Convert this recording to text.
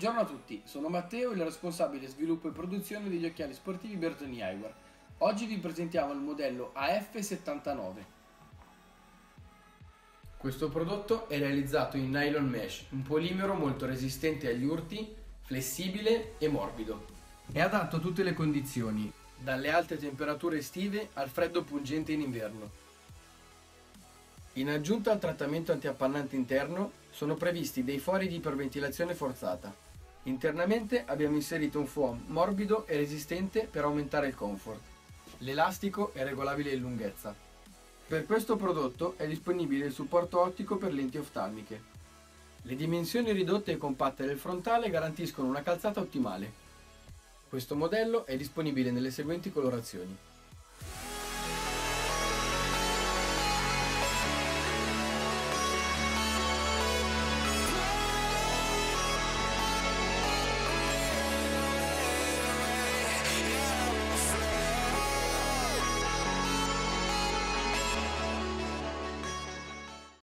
Buongiorno a tutti, sono Matteo, il responsabile sviluppo e produzione degli occhiali sportivi Bertoni Eyewear. Oggi vi presentiamo il modello AF79. Questo prodotto è realizzato in nylon mesh, un polimero molto resistente agli urti, flessibile e morbido. È adatto a tutte le condizioni, dalle alte temperature estive al freddo pungente in inverno. In aggiunta al trattamento antiappannante interno sono previsti dei fori di iperventilazione forzata. Internamente abbiamo inserito un foam morbido e resistente per aumentare il comfort. L'elastico è regolabile in lunghezza. Per questo prodotto è disponibile il supporto ottico per lenti oftalmiche. Le dimensioni ridotte e compatte del frontale garantiscono una calzata ottimale. Questo modello è disponibile nelle seguenti colorazioni.